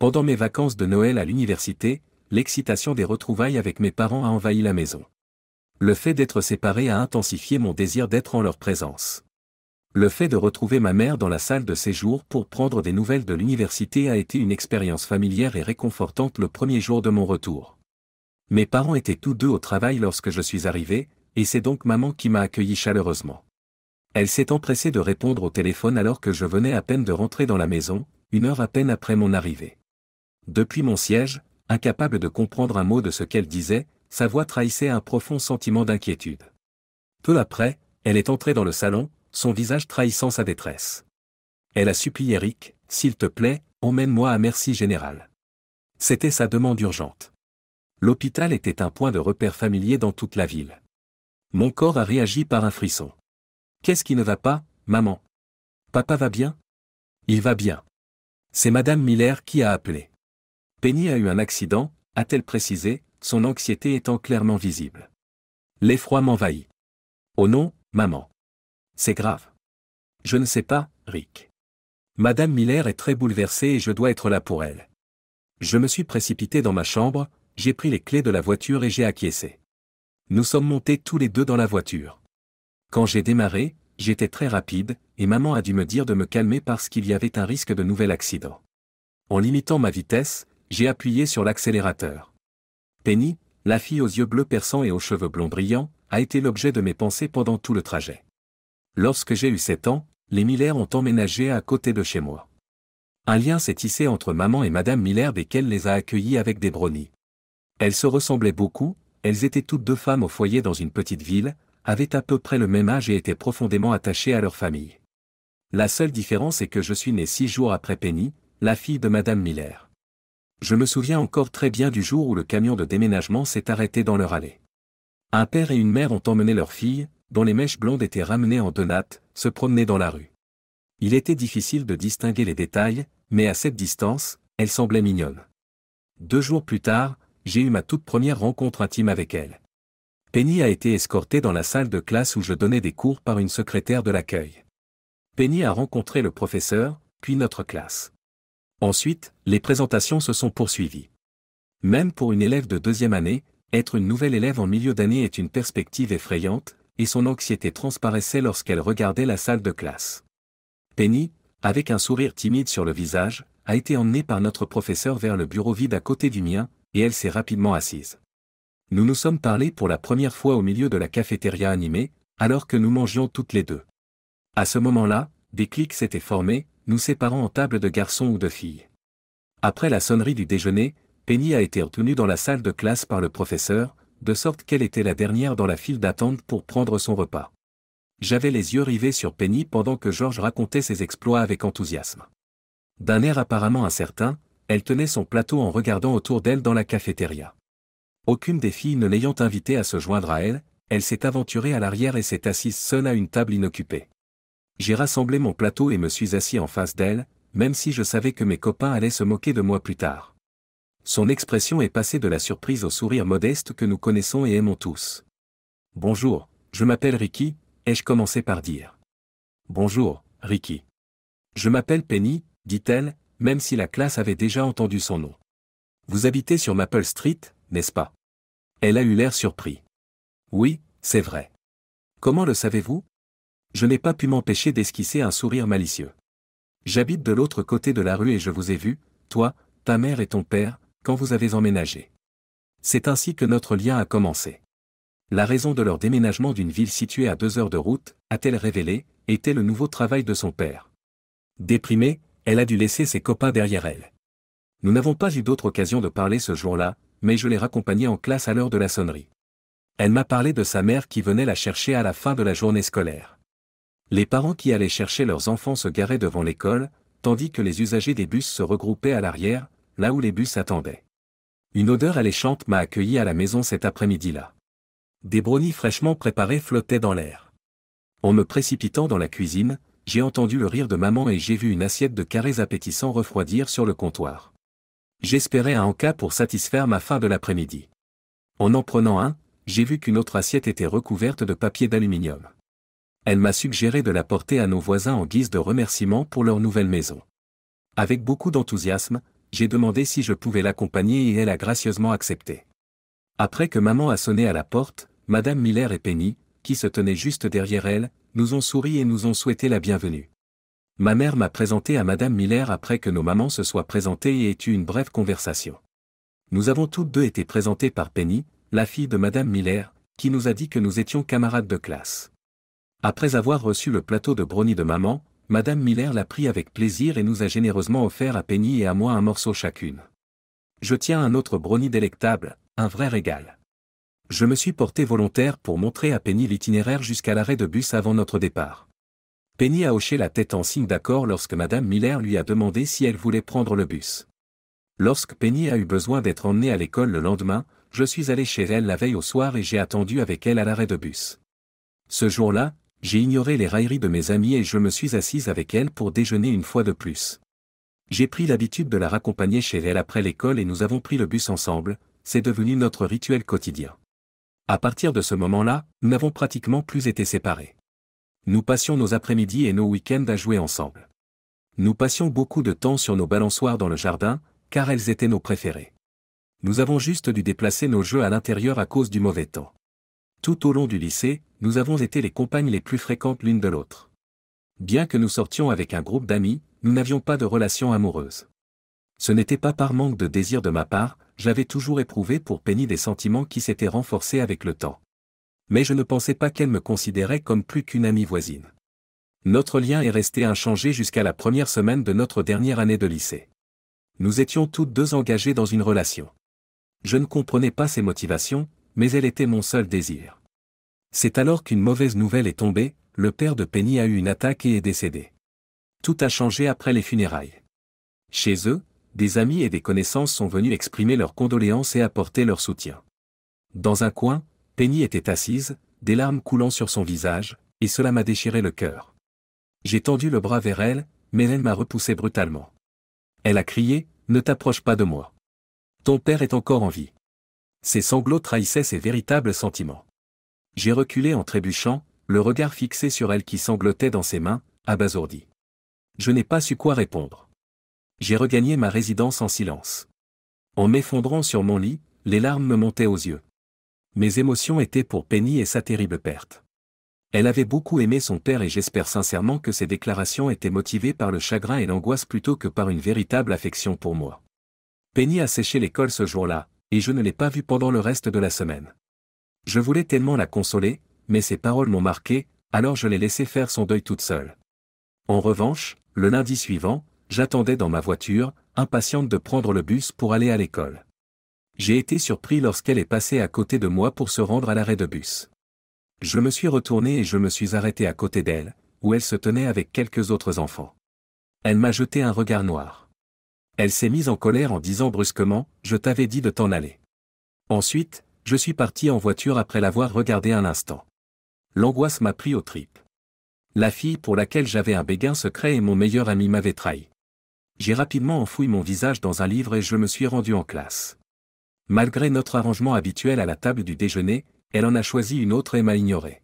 Pendant mes vacances de Noël à l'université, l'excitation des retrouvailles avec mes parents a envahi la maison. Le fait d'être séparé a intensifié mon désir d'être en leur présence. Le fait de retrouver ma mère dans la salle de séjour pour prendre des nouvelles de l'université a été une expérience familière et réconfortante le premier jour de mon retour. Mes parents étaient tous deux au travail lorsque je suis arrivé, et c'est donc maman qui m'a accueilli chaleureusement. Elle s'est empressée de répondre au téléphone alors que je venais à peine de rentrer dans la maison, une heure à peine après mon arrivée. Depuis mon siège, incapable de comprendre un mot de ce qu'elle disait, sa voix trahissait un profond sentiment d'inquiétude. Peu après, elle est entrée dans le salon, son visage trahissant sa détresse. Elle a supplié Rick, « S'il te plaît, emmène-moi à Merci Général. » C'était sa demande urgente. L'hôpital était un point de repère familier dans toute la ville. Mon corps a réagi par un frisson. « Qu'est-ce qui ne va pas, maman ? Papa va bien ? Il va bien. » C'est Madame Miller qui a appelé. Penny a eu un accident, a-t-elle précisé, son anxiété étant clairement visible. L'effroi m'envahit. Oh non, maman. C'est grave. Je ne sais pas, Rick. Madame Miller est très bouleversée et je dois être là pour elle. Je me suis précipité dans ma chambre, j'ai pris les clés de la voiture et j'ai acquiescé. Nous sommes montés tous les deux dans la voiture. Quand j'ai démarré, j'étais très rapide, et maman a dû me dire de me calmer parce qu'il y avait un risque de nouvel accident. En limitant ma vitesse, j'ai appuyé sur l'accélérateur. Penny, la fille aux yeux bleus perçants et aux cheveux blonds brillants, a été l'objet de mes pensées pendant tout le trajet. Lorsque j'ai eu 7 ans, les Miller ont emménagé à côté de chez moi. Un lien s'est tissé entre maman et Madame Miller desquelles les a accueillis avec des brownies. Elles se ressemblaient beaucoup, elles étaient toutes deux femmes au foyer dans une petite ville, avaient à peu près le même âge et étaient profondément attachées à leur famille. La seule différence est que je suis né 6 jours après Penny, la fille de Madame Miller. Je me souviens encore très bien du jour où le camion de déménagement s'est arrêté dans leur allée. Un père et une mère ont emmené leur fille, dont les mèches blondes étaient ramenées en deux nattes, se promener dans la rue. Il était difficile de distinguer les détails, mais à cette distance, elle semblait mignonne. 2 jours plus tard, j'ai eu ma toute première rencontre intime avec elle. Penny a été escortée dans la salle de classe où je donnais des cours par une secrétaire de l'accueil. Penny a rencontré le professeur, puis notre classe. Ensuite, les présentations se sont poursuivies. Même pour une élève de 2e année, être une nouvelle élève en milieu d'année est une perspective effrayante, et son anxiété transparaissait lorsqu'elle regardait la salle de classe. Penny, avec un sourire timide sur le visage, a été emmenée par notre professeur vers le bureau vide à côté du mien, et elle s'est rapidement assise. Nous nous sommes parlé pour la première fois au milieu de la cafétéria animée, alors que nous mangions toutes les deux. À ce moment-là, des clics s'étaient formés, nous séparant en table de garçons ou de filles. Après la sonnerie du déjeuner, Penny a été retenue dans la salle de classe par le professeur, de sorte qu'elle était la dernière dans la file d'attente pour prendre son repas. J'avais les yeux rivés sur Penny pendant que Georges racontait ses exploits avec enthousiasme. D'un air apparemment incertain, elle tenait son plateau en regardant autour d'elle dans la cafétéria. Aucune des filles ne l'ayant invitée à se joindre à elle, elle s'est aventurée à l'arrière et s'est assise seule à une table inoccupée. J'ai rassemblé mon plateau et me suis assis en face d'elle, même si je savais que mes copains allaient se moquer de moi plus tard. Son expression est passée de la surprise au sourire modeste que nous connaissons et aimons tous. « Bonjour, je m'appelle Ricky », ai-je commencé par dire. « Bonjour, Ricky. Je m'appelle Penny », dit-elle, même si la classe avait déjà entendu son nom. « Vous habitez sur Maple Street, n'est-ce pas ?» Elle a eu l'air surpris. « Oui, c'est vrai. Comment le savez-vous ? » Je n'ai pas pu m'empêcher d'esquisser un sourire malicieux. J'habite de l'autre côté de la rue et je vous ai vu, toi, ta mère et ton père, quand vous avez emménagé. C'est ainsi que notre lien a commencé. La raison de leur déménagement d'une ville située à 2 heures de route, a-t-elle révélé, était le nouveau travail de son père. Déprimée, elle a dû laisser ses copains derrière elle. Nous n'avons pas eu d'autre occasion de parler ce jour-là, mais je l'ai raccompagnée en classe à l'heure de la sonnerie. Elle m'a parlé de sa mère qui venait la chercher à la fin de la journée scolaire. Les parents qui allaient chercher leurs enfants se garaient devant l'école, tandis que les usagers des bus se regroupaient à l'arrière, là où les bus attendaient. Une odeur alléchante m'a accueilli à la maison cet après-midi-là. Des brownies fraîchement préparés flottaient dans l'air. En me précipitant dans la cuisine, j'ai entendu le rire de maman et j'ai vu une assiette de carrés appétissants refroidir sur le comptoir. J'espérais un encas pour satisfaire ma faim de l'après-midi. En prenant un, j'ai vu qu'une autre assiette était recouverte de papier d'aluminium. Elle m'a suggéré de la porter à nos voisins en guise de remerciement pour leur nouvelle maison. Avec beaucoup d'enthousiasme, j'ai demandé si je pouvais l'accompagner et elle a gracieusement accepté. Après que maman a sonné à la porte, Madame Miller et Penny, qui se tenaient juste derrière elle, nous ont souri et nous ont souhaité la bienvenue. Ma mère m'a présenté à Madame Miller après que nos mamans se soient présentées et aient eu une brève conversation. Nous avons toutes deux été présentées par Penny, la fille de Madame Miller, qui nous a dit que nous étions camarades de classe. Après avoir reçu le plateau de brownie de maman, Madame Miller l'a pris avec plaisir et nous a généreusement offert à Penny et à moi un morceau chacune. Je tiens un autre brownie délectable, un vrai régal. Je me suis porté volontaire pour montrer à Penny l'itinéraire jusqu'à l'arrêt de bus avant notre départ. Penny a hoché la tête en signe d'accord lorsque Madame Miller lui a demandé si elle voulait prendre le bus. Lorsque Penny a eu besoin d'être emmenée à l'école le lendemain, je suis allé chez elle la veille au soir et j'ai attendu avec elle à l'arrêt de bus. Ce jour-là, j'ai ignoré les railleries de mes amis et je me suis assise avec elle pour déjeuner une fois de plus. J'ai pris l'habitude de la raccompagner chez elle après l'école et nous avons pris le bus ensemble, c'est devenu notre rituel quotidien. À partir de ce moment-là, nous n'avons pratiquement plus été séparés. Nous passions nos après-midi et nos week-ends à jouer ensemble. Nous passions beaucoup de temps sur nos balançoires dans le jardin, car elles étaient nos préférées. Nous avons juste dû déplacer nos jeux à l'intérieur à cause du mauvais temps. Tout au long du lycée, nous avons été les compagnes les plus fréquentes l'une de l'autre. Bien que nous sortions avec un groupe d'amis, nous n'avions pas de relation amoureuse. Ce n'était pas par manque de désir de ma part, j'avais toujours éprouvé pour Penny des sentiments qui s'étaient renforcés avec le temps. Mais je ne pensais pas qu'elle me considérait comme plus qu'une amie voisine. Notre lien est resté inchangé jusqu'à la première semaine de notre dernière année de lycée. Nous étions toutes deux engagées dans une relation. Je ne comprenais pas ses motivations, mais elle était mon seul désir. C'est alors qu'une mauvaise nouvelle est tombée, le père de Penny a eu une attaque et est décédé. Tout a changé après les funérailles. Chez eux, des amis et des connaissances sont venus exprimer leurs condoléances et apporter leur soutien. Dans un coin, Penny était assise, des larmes coulant sur son visage, et cela m'a déchiré le cœur. J'ai tendu le bras vers elle, mais elle m'a repoussé brutalement. Elle a crié, « Ne t'approche pas de moi. Ton père est encore en vie. » Ses sanglots trahissaient ses véritables sentiments. J'ai reculé en trébuchant, le regard fixé sur elle qui sanglotait dans ses mains, abasourdi. Je n'ai pas su quoi répondre. J'ai regagné ma résidence en silence. En m'effondrant sur mon lit, les larmes me montaient aux yeux. Mes émotions étaient pour Penny et sa terrible perte. Elle avait beaucoup aimé son père et j'espère sincèrement que ses déclarations étaient motivées par le chagrin et l'angoisse plutôt que par une véritable affection pour moi. Penny a séché l'école ce jour-là, et je ne l'ai pas vue pendant le reste de la semaine. Je voulais tellement la consoler, mais ses paroles m'ont marqué, alors je l'ai laissée faire son deuil toute seule. En revanche, le lundi suivant, j'attendais dans ma voiture, impatiente de prendre le bus pour aller à l'école. J'ai été surpris lorsqu'elle est passée à côté de moi pour se rendre à l'arrêt de bus. Je me suis retourné et je me suis arrêté à côté d'elle, où elle se tenait avec quelques autres enfants. Elle m'a jeté un regard noir. Elle s'est mise en colère en disant brusquement, « Je t'avais dit de t'en aller. » Ensuite, je suis parti en voiture après l'avoir regardée un instant. L'angoisse m'a pris aux tripes. La fille pour laquelle j'avais un béguin secret et mon meilleur ami m'avait trahi. J'ai rapidement enfoui mon visage dans un livre et je me suis rendu en classe. Malgré notre arrangement habituel à la table du déjeuner, elle en a choisi une autre et m'a ignoré.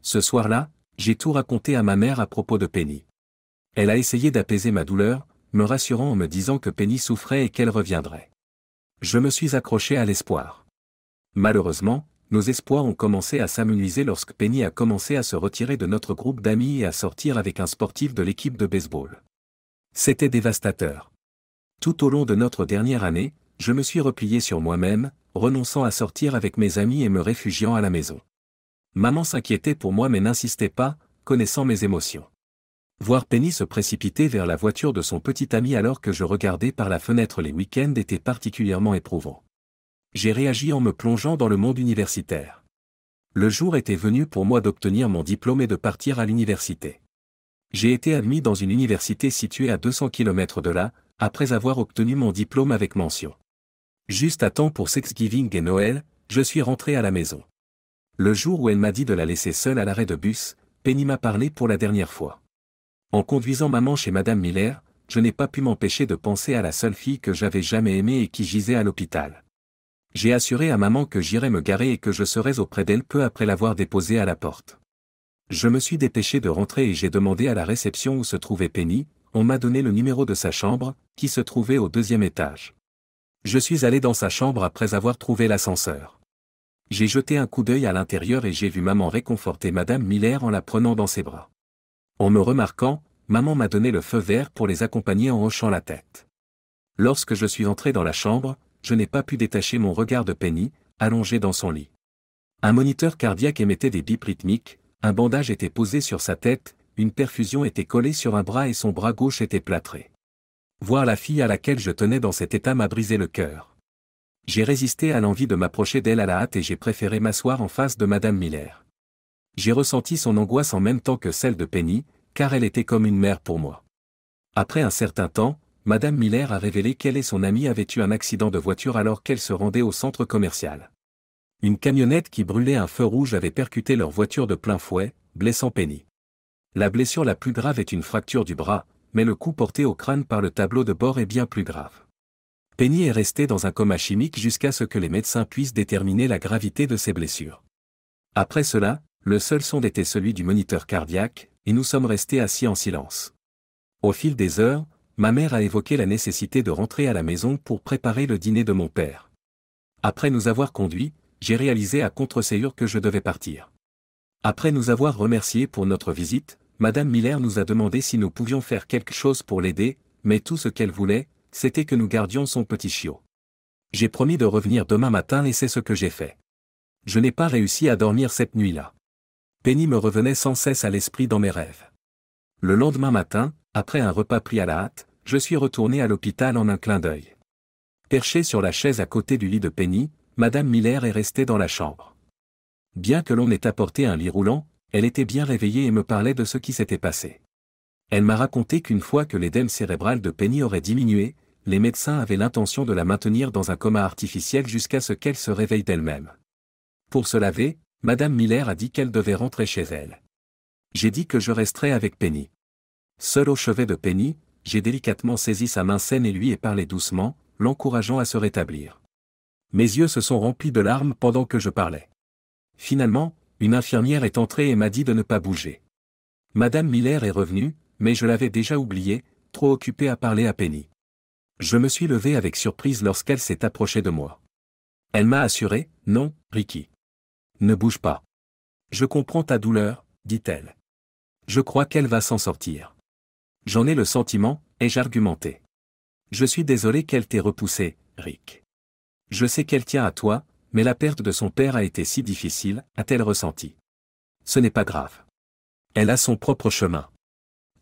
Ce soir-là, j'ai tout raconté à ma mère à propos de Penny. Elle a essayé d'apaiser ma douleur, me rassurant en me disant que Penny souffrait et qu'elle reviendrait. Je me suis accroché à l'espoir. Malheureusement, nos espoirs ont commencé à s'amenuiser lorsque Penny a commencé à se retirer de notre groupe d'amis et à sortir avec un sportif de l'équipe de baseball. C'était dévastateur. Tout au long de notre dernière année, je me suis replié sur moi-même, renonçant à sortir avec mes amis et me réfugiant à la maison. Maman s'inquiétait pour moi mais n'insistait pas, connaissant mes émotions. Voir Penny se précipiter vers la voiture de son petit ami alors que je regardais par la fenêtre les week-ends était particulièrement éprouvant. J'ai réagi en me plongeant dans le monde universitaire. Le jour était venu pour moi d'obtenir mon diplôme et de partir à l'université. J'ai été admis dans une université située à 200 km de là, après avoir obtenu mon diplôme avec mention. Juste à temps pour Thanksgiving et Noël, je suis rentré à la maison. Le jour où elle m'a dit de la laisser seule à l'arrêt de bus, Penny m'a parlé pour la dernière fois. En conduisant maman chez Madame Miller, je n'ai pas pu m'empêcher de penser à la seule fille que j'avais jamais aimée et qui gisait à l'hôpital. J'ai assuré à maman que j'irais me garer et que je serais auprès d'elle peu après l'avoir déposée à la porte. Je me suis dépêché de rentrer et j'ai demandé à la réception où se trouvait Penny, on m'a donné le numéro de sa chambre, qui se trouvait au 2e étage. Je suis allé dans sa chambre après avoir trouvé l'ascenseur. J'ai jeté un coup d'œil à l'intérieur et j'ai vu maman réconforter madame Miller en la prenant dans ses bras. En me remarquant, maman m'a donné le feu vert pour les accompagner en hochant la tête. Lorsque je suis entré dans la chambre, je n'ai pas pu détacher mon regard de Penny, allongée dans son lit. Un moniteur cardiaque émettait des bips rythmiques, un bandage était posé sur sa tête, une perfusion était collée sur un bras et son bras gauche était plâtré. Voir la fille à laquelle je tenais dans cet état m'a brisé le cœur. J'ai résisté à l'envie de m'approcher d'elle à la hâte et j'ai préféré m'asseoir en face de madame Miller. J'ai ressenti son angoisse en même temps que celle de Penny, car elle était comme une mère pour moi. Après un certain temps, madame Miller a révélé qu'elle et son amie avaient eu un accident de voiture alors qu'elle se rendait au centre commercial. Une camionnette qui brûlait un feu rouge avait percuté leur voiture de plein fouet, blessant Penny. La blessure la plus grave est une fracture du bras, mais le coup porté au crâne par le tableau de bord est bien plus grave. Penny est restée dans un coma chimique jusqu'à ce que les médecins puissent déterminer la gravité de ses blessures. Après cela, le seul son était celui du moniteur cardiaque, et nous sommes restés assis en silence. Au fil des heures, ma mère a évoqué la nécessité de rentrer à la maison pour préparer le dîner de mon père. Après nous avoir conduits, j'ai réalisé à contre-ségur que je devais partir. Après nous avoir remerciés pour notre visite, madame Miller nous a demandé si nous pouvions faire quelque chose pour l'aider, mais tout ce qu'elle voulait, c'était que nous gardions son petit chiot. J'ai promis de revenir demain matin et c'est ce que j'ai fait. Je n'ai pas réussi à dormir cette nuit-là. Penny me revenait sans cesse à l'esprit dans mes rêves. Le lendemain matin, après un repas pris à la hâte, je suis retourné à l'hôpital en un clin d'œil. Perché sur la chaise à côté du lit de Penny, madame Miller est restée dans la chambre. Bien que l'on ait apporté un lit roulant, elle était bien réveillée et me parlait de ce qui s'était passé. Elle m'a raconté qu'une fois que l'édème cérébral de Penny aurait diminué, les médecins avaient l'intention de la maintenir dans un coma artificiel jusqu'à ce qu'elle se réveille d'elle-même. Pour se laver, madame Miller a dit qu'elle devait rentrer chez elle. J'ai dit que je resterais avec Penny. Seul au chevet de Penny, j'ai délicatement saisi sa main saine et lui ai parlé doucement, l'encourageant à se rétablir. Mes yeux se sont remplis de larmes pendant que je parlais. Finalement, une infirmière est entrée et m'a dit de ne pas bouger. Madame Miller est revenue, mais je l'avais déjà oubliée, trop occupée à parler à Penny. Je me suis levé avec surprise lorsqu'elle s'est approchée de moi. Elle m'a assuré, « Non, Ricky. Ne bouge pas. Je comprends ta douleur, dit-elle. Je crois qu'elle va s'en sortir. J'en ai le sentiment, ai-je argumenté. Je suis désolé qu'elle t'ait repoussé, Rick. Je sais qu'elle tient à toi, mais la perte de son père a été si difficile, a-t-elle ressenti. Ce n'est pas grave. Elle a son propre chemin.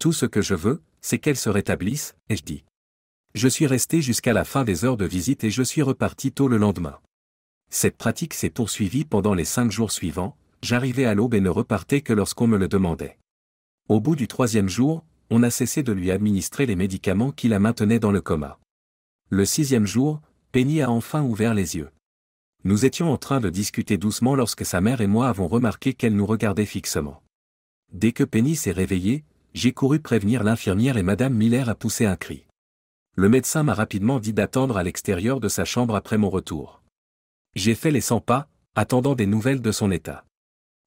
Tout ce que je veux, c'est qu'elle se rétablisse, ai-je dit. Je suis resté jusqu'à la fin des heures de visite et je suis reparti tôt le lendemain. Cette pratique s'est poursuivie pendant les 5 jours suivants, j'arrivais à l'aube et ne repartais que lorsqu'on me le demandait. Au bout du 3e jour, on a cessé de lui administrer les médicaments qui la maintenaient dans le coma. Le 6e jour, Penny a enfin ouvert les yeux. Nous étions en train de discuter doucement lorsque sa mère et moi avons remarqué qu'elle nous regardait fixement. Dès que Penny s'est réveillée, j'ai couru prévenir l'infirmière et madame Miller a poussé un cri. Le médecin m'a rapidement dit d'attendre à l'extérieur de sa chambre après mon retour. J'ai fait les 100 pas, attendant des nouvelles de son état.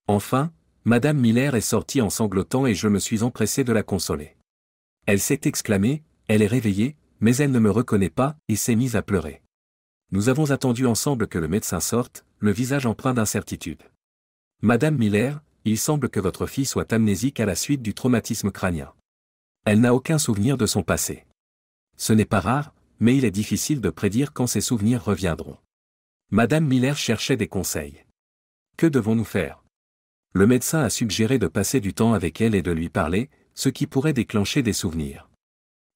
Enfin, madame Miller est sortie en sanglotant et je me suis empressé de la consoler. Elle s'est exclamée, elle est réveillée, mais elle ne me reconnaît pas, et s'est mise à pleurer. Nous avons attendu ensemble que le médecin sorte, le visage empreint d'incertitude. Madame Miller, il semble que votre fille soit amnésique à la suite du traumatisme crânien. Elle n'a aucun souvenir de son passé. Ce n'est pas rare, mais il est difficile de prédire quand ces souvenirs reviendront. Madame Miller cherchait des conseils. Que devons-nous faire? Le médecin a suggéré de passer du temps avec elle et de lui parler, ce qui pourrait déclencher des souvenirs.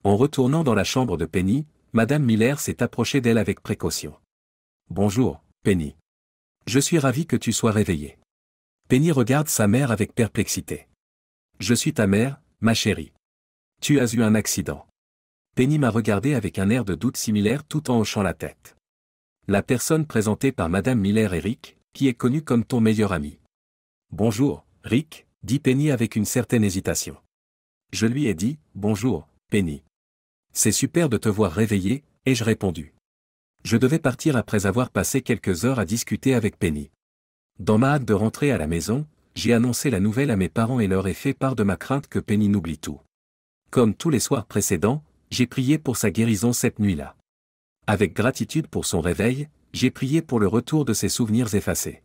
En retournant dans la chambre de Penny, madame Miller s'est approchée d'elle avec précaution. « Bonjour, Penny. Je suis ravie que tu sois réveillée. » Penny regarde sa mère avec perplexité. « Je suis ta mère, ma chérie. Tu as eu un accident. » Penny m'a regardé avec un air de doute similaire tout en hochant la tête. La personne présentée par madame Miller est Rick, qui est connue comme ton meilleur ami. « Bonjour, Rick, » dit Penny avec une certaine hésitation. Je lui ai dit « Bonjour, Penny. » « C'est super de te voir réveillée, » ai-je répondu. Je devais partir après avoir passé quelques heures à discuter avec Penny. Dans ma hâte de rentrer à la maison, j'ai annoncé la nouvelle à mes parents et leur ai fait part de ma crainte que Penny n'oublie tout. Comme tous les soirs précédents, j'ai prié pour sa guérison cette nuit-là. Avec gratitude pour son réveil, j'ai prié pour le retour de ses souvenirs effacés.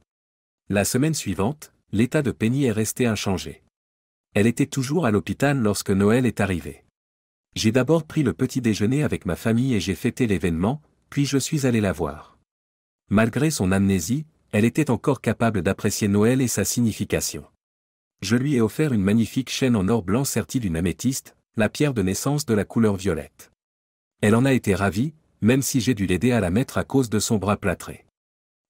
La semaine suivante, l'état de Penny est resté inchangé. Elle était toujours à l'hôpital lorsque Noël est arrivé. J'ai d'abord pris le petit déjeuner avec ma famille et j'ai fêté l'événement, puis je suis allé la voir. Malgré son amnésie, elle était encore capable d'apprécier Noël et sa signification. Je lui ai offert une magnifique chaîne en or blanc sertie d'une améthyste, la pierre de naissance de la couleur violette. Elle en a été ravie, même si j'ai dû l'aider à la mettre à cause de son bras plâtré.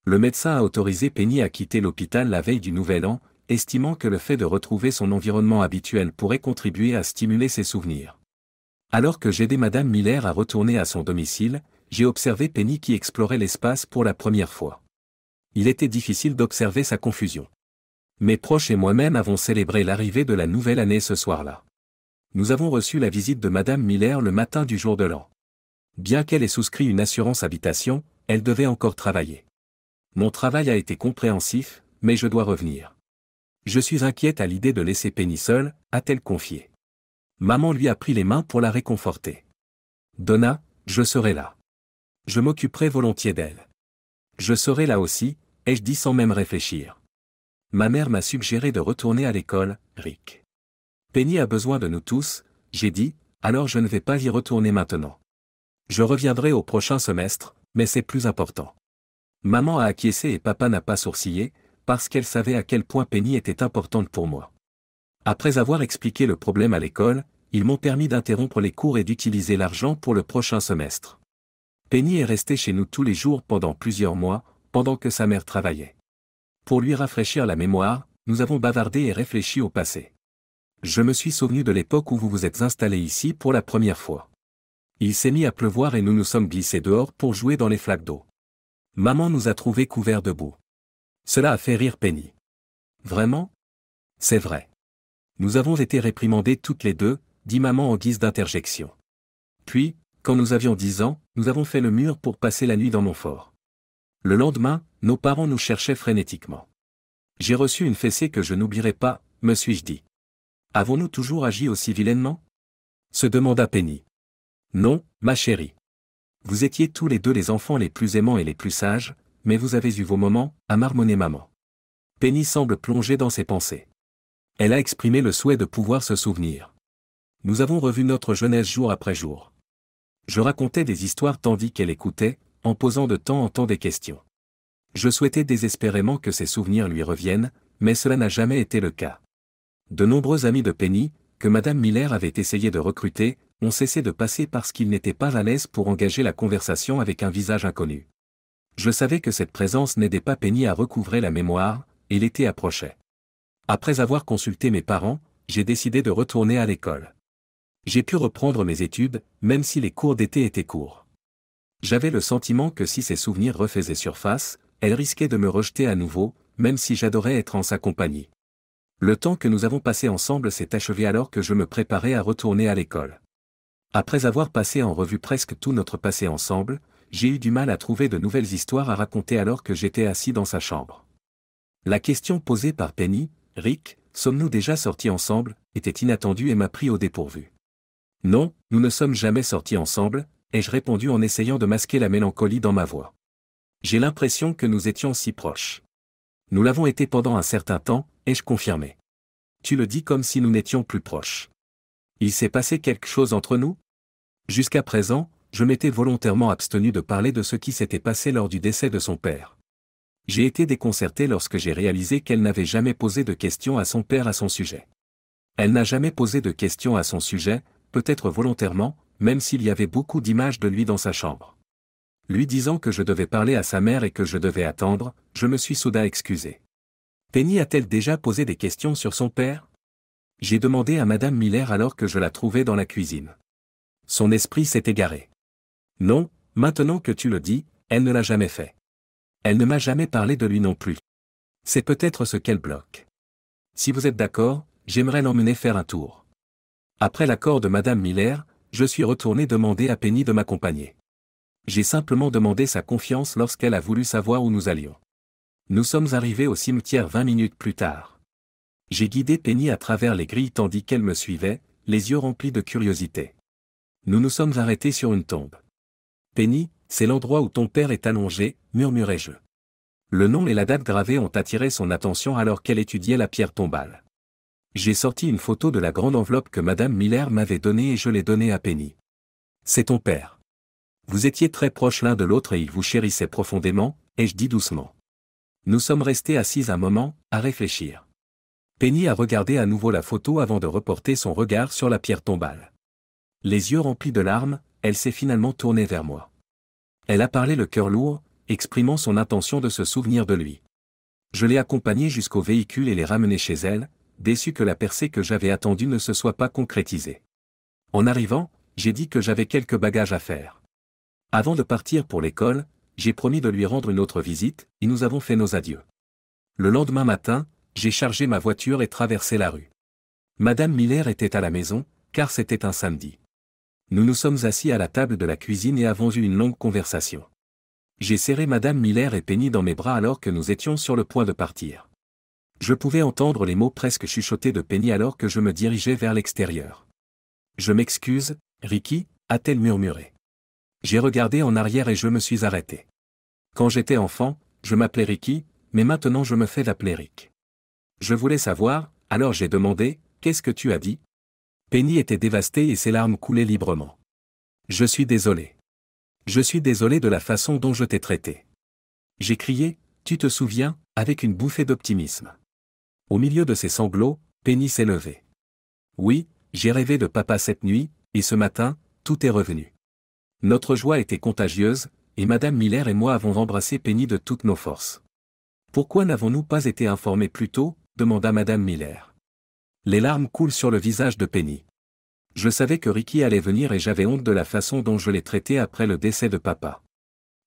Le médecin a autorisé Penny à quitter l'hôpital la veille du Nouvel An, estimant que le fait de retrouver son environnement habituel pourrait contribuer à stimuler ses souvenirs. Alors que j'aidais Madame Miller à retourner à son domicile, j'ai observé Penny qui explorait l'espace pour la première fois. Il était difficile d'observer sa confusion. Mes proches et moi-même avons célébré l'arrivée de la nouvelle année ce soir-là. Nous avons reçu la visite de Madame Miller le matin du jour de l'an. Bien qu'elle ait souscrit une assurance habitation, elle devait encore travailler. Mon travail a été compréhensif, mais je dois revenir. Je suis inquiète à l'idée de laisser Penny seule, a-t-elle confié. Maman lui a pris les mains pour la réconforter. Donna, je serai là. Je m'occuperai volontiers d'elle. Je serai là aussi, ai-je dit sans même réfléchir. Ma mère m'a suggéré de retourner à l'école, Rick. Penny a besoin de nous tous, j'ai dit, alors je ne vais pas y retourner maintenant. Je reviendrai au prochain semestre, mais c'est plus important. Maman a acquiescé et papa n'a pas sourcillé, parce qu'elle savait à quel point Penny était importante pour moi. Après avoir expliqué le problème à l'école, ils m'ont permis d'interrompre les cours et d'utiliser l'argent pour le prochain semestre. Penny est restée chez nous tous les jours pendant plusieurs mois, pendant que sa mère travaillait. Pour lui rafraîchir la mémoire, nous avons bavardé et réfléchi au passé. Je me suis souvenu de l'époque où vous vous êtes installé ici pour la première fois. Il s'est mis à pleuvoir et nous nous sommes glissés dehors pour jouer dans les flaques d'eau. Maman nous a trouvés couverts de boue. Cela a fait rire Penny. Vraiment? C'est vrai. Nous avons été réprimandés toutes les deux, dit maman en guise d'interjection. Puis, quand nous avions 10 ans, nous avons fait le mur pour passer la nuit dans mon fort. Le lendemain, nos parents nous cherchaient frénétiquement. J'ai reçu une fessée que je n'oublierai pas, me suis-je dit. Avons-nous toujours agi aussi vilainement? Se demanda Penny. Non, ma chérie. Vous étiez tous les deux les enfants les plus aimants et les plus sages, mais vous avez eu vos moments, a marmonné maman. Penny semble plongée dans ses pensées. Elle a exprimé le souhait de pouvoir se souvenir. Nous avons revu notre jeunesse jour après jour. Je racontais des histoires tandis qu'elle écoutait, en posant de temps en temps des questions. Je souhaitais désespérément que ses souvenirs lui reviennent, mais cela n'a jamais été le cas. De nombreux amis de Penny, que Madame Miller avait essayé de recruter, ont cessé de passer parce qu'ils n'étaient pas à l'aise pour engager la conversation avec un visage inconnu. Je savais que cette présence n'aidait pas Penny à recouvrer la mémoire, et l'été approchait. Après avoir consulté mes parents, j'ai décidé de retourner à l'école. J'ai pu reprendre mes études, même si les cours d'été étaient courts. J'avais le sentiment que si ses souvenirs refaisaient surface, elle risquait de me rejeter à nouveau, même si j'adorais être en sa compagnie. Le temps que nous avons passé ensemble s'est achevé alors que je me préparais à retourner à l'école. Après avoir passé en revue presque tout notre passé ensemble, j'ai eu du mal à trouver de nouvelles histoires à raconter alors que j'étais assis dans sa chambre. La question posée par Penny, « Rick, sommes-nous déjà sortis ensemble ?» était inattendue et m'a pris au dépourvu. « Non, nous ne sommes jamais sortis ensemble », ai-je répondu en essayant de masquer la mélancolie dans ma voix. J'ai l'impression que nous étions si proches. Nous l'avons été pendant un certain temps, ai-je confirmé. Tu le dis comme si nous n'étions plus proches. Il s'est passé quelque chose entre nous? Jusqu'à présent, je m'étais volontairement abstenu de parler de ce qui s'était passé lors du décès de son père. J'ai été déconcerté lorsque j'ai réalisé qu'elle n'avait jamais posé de questions à son père à son sujet. Elle n'a jamais posé de questions à son sujet, peut-être volontairement, même s'il y avait beaucoup d'images de lui dans sa chambre. Lui disant que je devais parler à sa mère et que je devais attendre, je me suis soudain excusé. Penny a-t-elle déjà posé des questions sur son père ? J'ai demandé à Madame Miller alors que je la trouvais dans la cuisine. Son esprit s'est égaré. Non, maintenant que tu le dis, elle ne l'a jamais fait. Elle ne m'a jamais parlé de lui non plus. C'est peut-être ce qu'elle bloque. Si vous êtes d'accord, j'aimerais l'emmener faire un tour. Après l'accord de Madame Miller, je suis retourné demander à Penny de m'accompagner. J'ai simplement demandé sa confiance lorsqu'elle a voulu savoir où nous allions. Nous sommes arrivés au cimetière 20 minutes plus tard. J'ai guidé Penny à travers les grilles tandis qu'elle me suivait, les yeux remplis de curiosité. Nous nous sommes arrêtés sur une tombe. Penny, c'est l'endroit où ton père est allongé, murmurai-je. Le nom et la date gravée ont attiré son attention alors qu'elle étudiait la pierre tombale. J'ai sorti une photo de la grande enveloppe que Madame Miller m'avait donnée et je l'ai donnée à Penny. C'est ton père. Vous étiez très proches l'un de l'autre et il vous chérissait profondément, ai-je dit doucement. Nous sommes restés assis un moment, à réfléchir. Penny a regardé à nouveau la photo avant de reporter son regard sur la pierre tombale. Les yeux remplis de larmes, elle s'est finalement tournée vers moi. Elle a parlé le cœur lourd, exprimant son intention de se souvenir de lui. Je l'ai accompagnée jusqu'au véhicule et l'ai ramenée chez elle, déçue que la percée que j'avais attendue ne se soit pas concrétisée. En arrivant, j'ai dit que j'avais quelques bagages à faire. Avant de partir pour l'école, j'ai promis de lui rendre une autre visite, et nous avons fait nos adieux. Le lendemain matin, j'ai chargé ma voiture et traversé la rue. Madame Miller était à la maison, car c'était un samedi. Nous nous sommes assis à la table de la cuisine et avons eu une longue conversation. J'ai serré Madame Miller et Penny dans mes bras alors que nous étions sur le point de partir. Je pouvais entendre les mots presque chuchotés de Penny alors que je me dirigeais vers l'extérieur. « Je m'excuse, Ricky », a-t-elle murmuré. J'ai regardé en arrière et je me suis arrêté. Quand j'étais enfant, je m'appelais Ricky, mais maintenant je me fais appeler Rick. Je voulais savoir, alors j'ai demandé, « Qu'est-ce que tu as dit ?» Penny était dévastée et ses larmes coulaient librement. « Je suis désolé. Je suis désolé de la façon dont je t'ai traité. » J'ai crié, « Tu te souviens ?» avec une bouffée d'optimisme. Au milieu de ses sanglots, Penny s'est levée. « Oui, j'ai rêvé de papa cette nuit, et ce matin, tout est revenu. » Notre joie était contagieuse, et Madame Miller et moi avons embrassé Penny de toutes nos forces. « Pourquoi n'avons-nous pas été informés plus tôt ?» demanda Madame Miller. Les larmes coulent sur le visage de Penny. Je savais que Ricky allait venir et j'avais honte de la façon dont je l'ai traité après le décès de papa.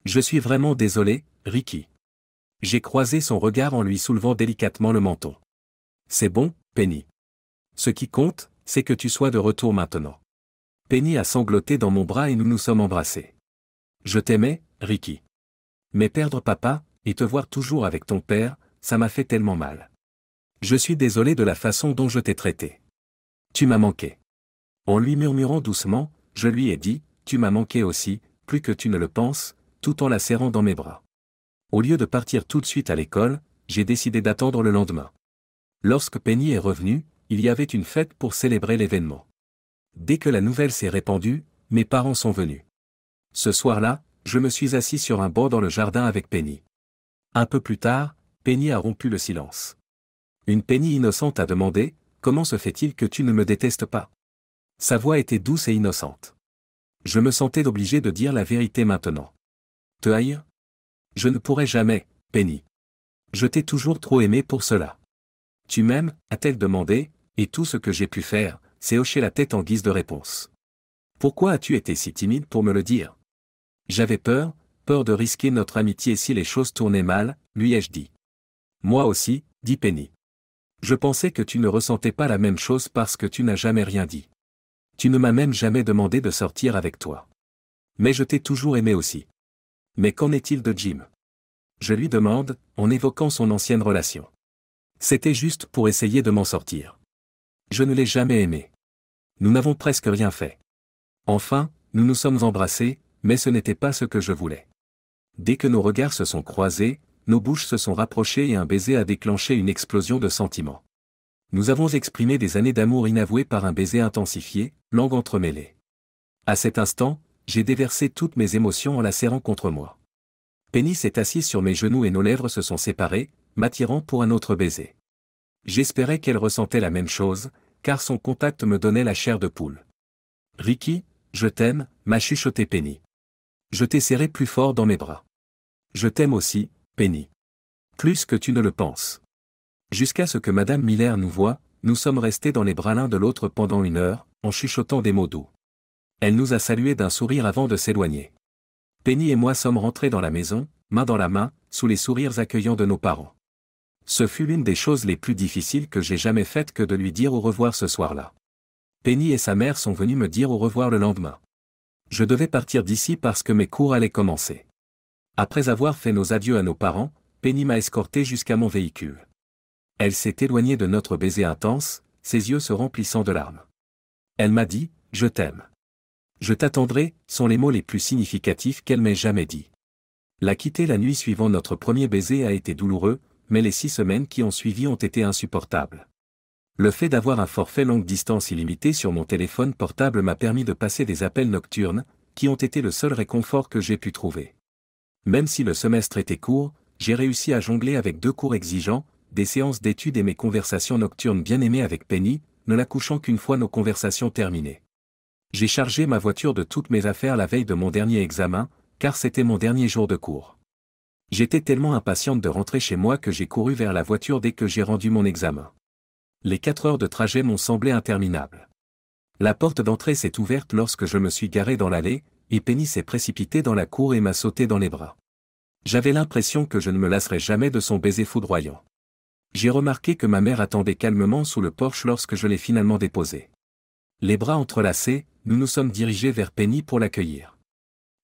Je suis vraiment désolé, Ricky. J'ai croisé son regard en lui soulevant délicatement le menton. C'est bon, Penny. Ce qui compte, c'est que tu sois de retour maintenant. Penny a sangloté dans mon bras et nous nous sommes embrassés. Je t'aimais, Ricky. Mais perdre papa, et te voir toujours avec ton père, ça m'a fait tellement mal. Je suis désolé de la façon dont je t'ai traité. Tu m'as manqué. En lui murmurant doucement, je lui ai dit, tu m'as manqué aussi, plus que tu ne le penses, tout en la serrant dans mes bras. Au lieu de partir tout de suite à l'école, j'ai décidé d'attendre le lendemain. Lorsque Penny est revenue, il y avait une fête pour célébrer l'événement. Dès que la nouvelle s'est répandue, mes parents sont venus. Ce soir-là, je me suis assis sur un banc dans le jardin avec Penny. Un peu plus tard, Penny a rompu le silence. Une Penny innocente a demandé, « Comment se fait-il que tu ne me détestes pas ?» Sa voix était douce et innocente. Je me sentais obligé de dire la vérité maintenant. « Te haïr ? Je ne pourrai jamais, Penny. Je t'ai toujours trop aimé pour cela. Tu m'aimes, a-t-elle demandé, et tout ce que j'ai pu faire, c'est hocher la tête en guise de réponse. Pourquoi as-tu été si timide pour me le dire? J'avais peur, peur de risquer notre amitié si les choses tournaient mal, lui ai-je dit. Moi aussi, dit Penny. Je pensais que tu ne ressentais pas la même chose parce que tu n'as jamais rien dit. Tu ne m'as même jamais demandé de sortir avec toi. Mais je t'ai toujours aimé aussi. Mais qu'en est-il de Jim? Je lui demande, en évoquant son ancienne relation. C'était juste pour essayer de m'en sortir. Je ne l'ai jamais aimé. Nous n'avons presque rien fait. Enfin, nous nous sommes embrassés, mais ce n'était pas ce que je voulais. Dès que nos regards se sont croisés, nos bouches se sont rapprochées et un baiser a déclenché une explosion de sentiments. Nous avons exprimé des années d'amour inavouées par un baiser intensifié, langues entremêlées. À cet instant, j'ai déversé toutes mes émotions en la serrant contre moi. Penny s'est assise sur mes genoux et nos lèvres se sont séparées, m'attirant pour un autre baiser. J'espérais qu'elle ressentait la même chose, car son contact me donnait la chair de poule. « Ricky, je t'aime », m'a chuchoté Penny. Je t'ai serré plus fort dans mes bras. Je t'aime aussi, Penny. Plus que tu ne le penses. Jusqu'à ce que Madame Miller nous voie, nous sommes restés dans les bras l'un de l'autre pendant une heure, en chuchotant des mots doux. Elle nous a salués d'un sourire avant de s'éloigner. Penny et moi sommes rentrés dans la maison, main dans la main, sous les sourires accueillants de nos parents. Ce fut l'une des choses les plus difficiles que j'ai jamais faites que de lui dire au revoir ce soir-là. Penny et sa mère sont venues me dire au revoir le lendemain. Je devais partir d'ici parce que mes cours allaient commencer. Après avoir fait nos adieux à nos parents, Penny m'a escorté jusqu'à mon véhicule. Elle s'est éloignée de notre baiser intense, ses yeux se remplissant de larmes. Elle m'a dit, je t'aime. Je t'attendrai, sont les mots les plus significatifs qu'elle m'ait jamais dit. La quitter la nuit suivant notre premier baiser a été douloureux, mais les 6 semaines qui ont suivi ont été insupportables. Le fait d'avoir un forfait longue distance illimité sur mon téléphone portable m'a permis de passer des appels nocturnes, qui ont été le seul réconfort que j'ai pu trouver. Même si le semestre était court, j'ai réussi à jongler avec 2 cours exigeants, des séances d'études et mes conversations nocturnes bien aimées avec Penny, ne la couchant qu'une fois nos conversations terminées. J'ai chargé ma voiture de toutes mes affaires la veille de mon dernier examen, car c'était mon dernier jour de cours. J'étais tellement impatiente de rentrer chez moi que j'ai couru vers la voiture dès que j'ai rendu mon examen. Les 4 heures de trajet m'ont semblé interminables. La porte d'entrée s'est ouverte lorsque je me suis garé dans l'allée, et Penny s'est précipitée dans la cour et m'a sauté dans les bras. J'avais l'impression que je ne me lasserais jamais de son baiser foudroyant. J'ai remarqué que ma mère attendait calmement sous le porche lorsque je l'ai finalement déposée. Les bras entrelacés, nous nous sommes dirigés vers Penny pour l'accueillir.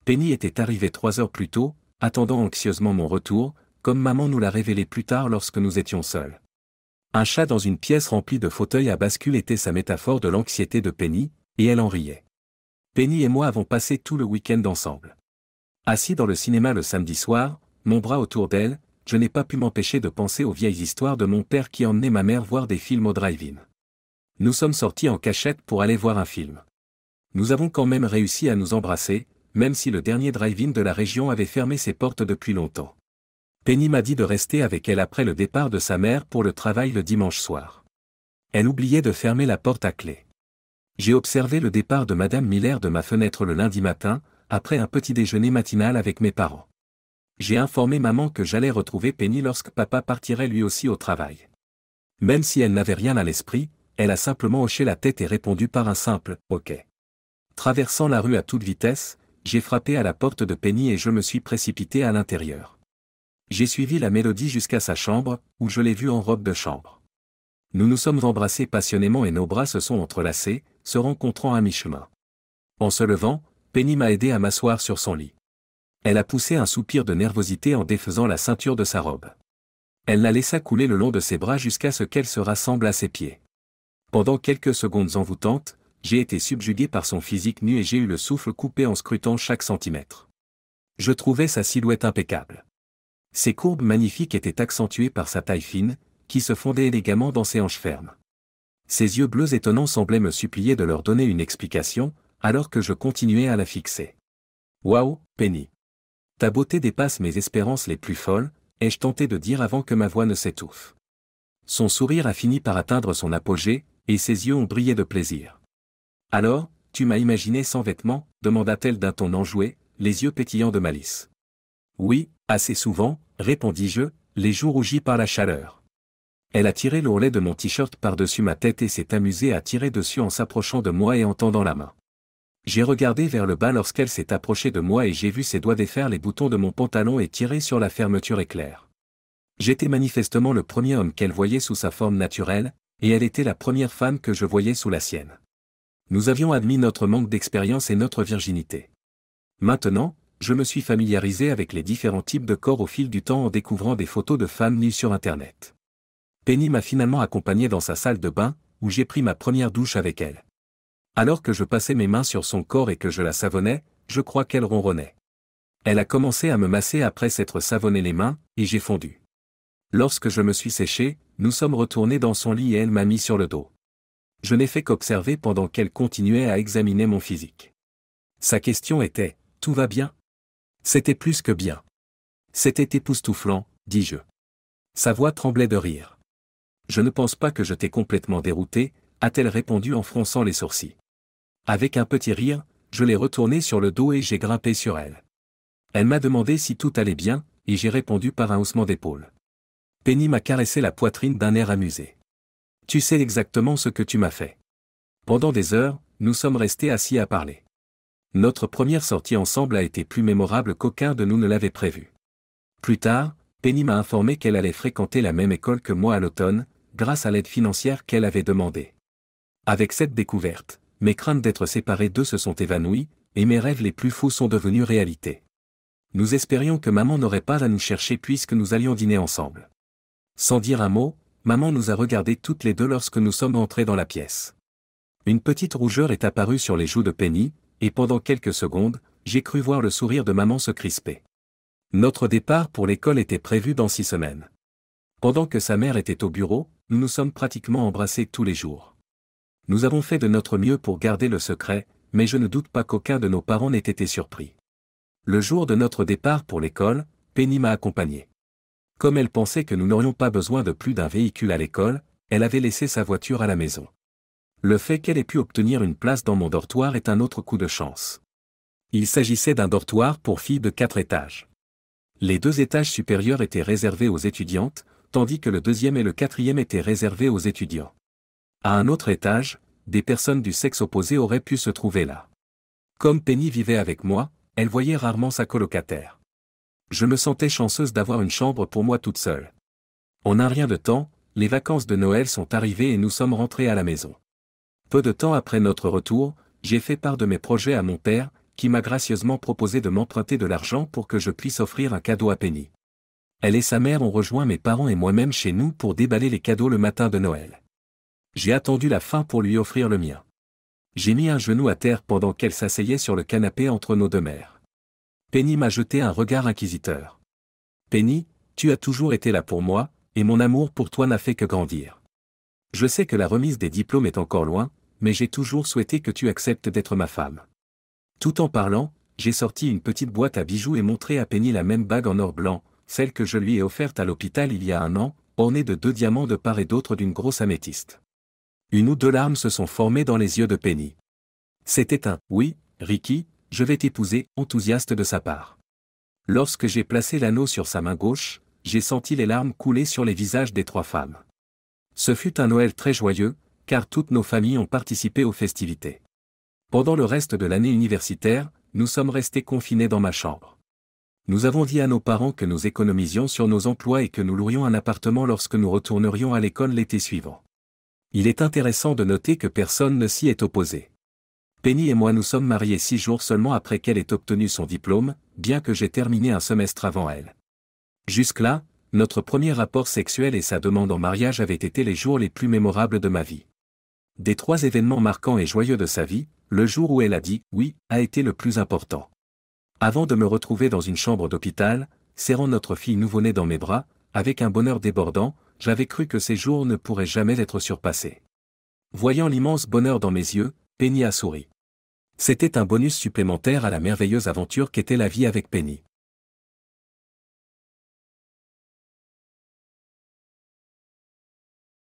Penny était arrivée 3 heures plus tôt, attendant anxieusement mon retour, comme maman nous l'a révélé plus tard lorsque nous étions seuls. Un chat dans une pièce remplie de fauteuils à bascule était sa métaphore de l'anxiété de Penny, et elle en riait. Penny et moi avons passé tout le week-end ensemble. Assis dans le cinéma le samedi soir, mon bras autour d'elle, je n'ai pas pu m'empêcher de penser aux vieilles histoires de mon père qui emmenait ma mère voir des films au drive-in. Nous sommes sortis en cachette pour aller voir un film. Nous avons quand même réussi à nous embrasser, même si le dernier drive-in de la région avait fermé ses portes depuis longtemps. Penny m'a dit de rester avec elle après le départ de sa mère pour le travail le dimanche soir. Elle oubliait de fermer la porte à clé. J'ai observé le départ de Madame Miller de ma fenêtre le lundi matin, après un petit déjeuner matinal avec mes parents. J'ai informé maman que j'allais retrouver Penny lorsque papa partirait lui aussi au travail. Même si elle n'avait rien à l'esprit, elle a simplement hoché la tête et répondu par un simple « OK ». Traversant la rue à toute vitesse, j'ai frappé à la porte de Penny et je me suis précipité à l'intérieur. J'ai suivi la mélodie jusqu'à sa chambre, où je l'ai vue en robe de chambre. Nous nous sommes embrassés passionnément et nos bras se sont entrelacés, se rencontrant à mi-chemin. En se levant, Penny m'a aidé à m'asseoir sur son lit. Elle a poussé un soupir de nervosité en défaisant la ceinture de sa robe. Elle la laissa couler le long de ses bras jusqu'à ce qu'elle se rassemble à ses pieds. Pendant quelques secondes envoûtantes, j'ai été subjugué par son physique nu et j'ai eu le souffle coupé en scrutant chaque centimètre. Je trouvais sa silhouette impeccable. Ses courbes magnifiques étaient accentuées par sa taille fine, qui se fondait élégamment dans ses hanches fermes. Ses yeux bleus étonnants semblaient me supplier de leur donner une explication, alors que je continuais à la fixer. « Waouh, Penny! Ta beauté dépasse mes espérances les plus folles », ai-je tenté de dire avant que ma voix ne s'étouffe. Son sourire a fini par atteindre son apogée, et ses yeux ont brillé de plaisir. « Alors, tu m'as imaginé sans vêtements ?» demanda-t-elle d'un ton enjoué, les yeux pétillants de malice. « Oui, assez souvent, » répondis-je, les joues rougies par la chaleur. Elle a tiré l'ourlet de mon t-shirt par-dessus ma tête et s'est amusée à tirer dessus en s'approchant de moi et en tendant la main. J'ai regardé vers le bas lorsqu'elle s'est approchée de moi et j'ai vu ses doigts défaire les boutons de mon pantalon et tirer sur la fermeture éclair. J'étais manifestement le premier homme qu'elle voyait sous sa forme naturelle, et elle était la première femme que je voyais sous la sienne. Nous avions admis notre manque d'expérience et notre virginité. Maintenant, je me suis familiarisé avec les différents types de corps au fil du temps en découvrant des photos de femmes nues sur Internet. Penny m'a finalement accompagné dans sa salle de bain, où j'ai pris ma première douche avec elle. Alors que je passais mes mains sur son corps et que je la savonnais, je crois qu'elle ronronnait. Elle a commencé à me masser après s'être savonné les mains, et j'ai fondu. Lorsque je me suis séché, nous sommes retournés dans son lit et elle m'a mis sur le dos. Je n'ai fait qu'observer pendant qu'elle continuait à examiner mon physique. Sa question était « Tout va bien ?» C'était plus que bien. C'était époustouflant, dis-je. Sa voix tremblait de rire. Je ne pense pas que je t'ai complètement dérouté, a-t-elle répondu en fronçant les sourcils. Avec un petit rire, je l'ai retournée sur le dos et j'ai grimpé sur elle. Elle m'a demandé si tout allait bien, et j'ai répondu par un haussement d'épaule. Penny m'a caressé la poitrine d'un air amusé. Tu sais exactement ce que tu m'as fait. Pendant des heures, nous sommes restés assis à parler. Notre première sortie ensemble a été plus mémorable qu'aucun de nous ne l'avait prévu. Plus tard, Penny m'a informé qu'elle allait fréquenter la même école que moi à l'automne, grâce à l'aide financière qu'elle avait demandée. Avec cette découverte, mes craintes d'être séparés d'eux se sont évanouies, et mes rêves les plus fous sont devenus réalité. Nous espérions que maman n'aurait pas à nous chercher puisque nous allions dîner ensemble. Sans dire un mot, maman nous a regardés toutes les deux lorsque nous sommes entrés dans la pièce. Une petite rougeur est apparue sur les joues de Penny, et pendant quelques secondes, j'ai cru voir le sourire de maman se crisper. Notre départ pour l'école était prévu dans 6 semaines. Pendant que sa mère était au bureau, nous nous sommes pratiquement embrassés tous les jours. Nous avons fait de notre mieux pour garder le secret, mais je ne doute pas qu'aucun de nos parents n'ait été surpris. Le jour de notre départ pour l'école, Penny m'a accompagné. Comme elle pensait que nous n'aurions pas besoin de plus d'un véhicule à l'école, elle avait laissé sa voiture à la maison. Le fait qu'elle ait pu obtenir une place dans mon dortoir est un autre coup de chance. Il s'agissait d'un dortoir pour filles de 4 étages. Les 2 étages supérieurs étaient réservés aux étudiantes, tandis que le 2e et le 4e étaient réservés aux étudiants. À un autre étage, des personnes du sexe opposé auraient pu se trouver là. Comme Penny vivait avec moi, elle voyait rarement sa colocataire. Je me sentais chanceuse d'avoir une chambre pour moi toute seule. En un rien de temps, les vacances de Noël sont arrivées et nous sommes rentrés à la maison. Peu de temps après notre retour, j'ai fait part de mes projets à mon père, qui m'a gracieusement proposé de m'emprunter de l'argent pour que je puisse offrir un cadeau à Penny. Elle et sa mère ont rejoint mes parents et moi-même chez nous pour déballer les cadeaux le matin de Noël. J'ai attendu la fin pour lui offrir le mien. J'ai mis un genou à terre pendant qu'elle s'asseyait sur le canapé entre nos deux mères. Penny m'a jeté un regard inquisiteur. « Penny, tu as toujours été là pour moi, et mon amour pour toi n'a fait que grandir. Je sais que la remise des diplômes est encore loin, mais j'ai toujours souhaité que tu acceptes d'être ma femme. » Tout en parlant, j'ai sorti une petite boîte à bijoux et montré à Penny la même bague en or blanc, celle que je lui ai offerte à l'hôpital il y a 1 an, ornée de 2 diamants de part et d'autre d'une grosse améthyste. Une ou deux larmes se sont formées dans les yeux de Penny. C'était un « Oui, Ricky, je vais t'épouser » enthousiaste de sa part. Lorsque j'ai placé l'anneau sur sa main gauche, j'ai senti les larmes couler sur les visages des 3 femmes. Ce fut un Noël très joyeux, car toutes nos familles ont participé aux festivités. Pendant le reste de l'année universitaire, nous sommes restés confinés dans ma chambre. Nous avons dit à nos parents que nous économisions sur nos emplois et que nous louerions un appartement lorsque nous retournerions à l'école l'été suivant. Il est intéressant de noter que personne ne s'y est opposé. Penny et moi nous sommes mariés 6 jours seulement après qu'elle ait obtenu son diplôme, bien que j'aie terminé un semestre avant elle. Jusque-là, notre premier rapport sexuel et sa demande en mariage avaient été les jours les plus mémorables de ma vie. Des 3 événements marquants et joyeux de sa vie, le jour où elle a dit « oui » a été le plus important. Avant de me retrouver dans une chambre d'hôpital, serrant notre fille nouveau-née dans mes bras, avec un bonheur débordant, j'avais cru que ces jours ne pourraient jamais être surpassés. Voyant l'immense bonheur dans mes yeux, Penny a souri. C'était un bonus supplémentaire à la merveilleuse aventure qu'était la vie avec Penny.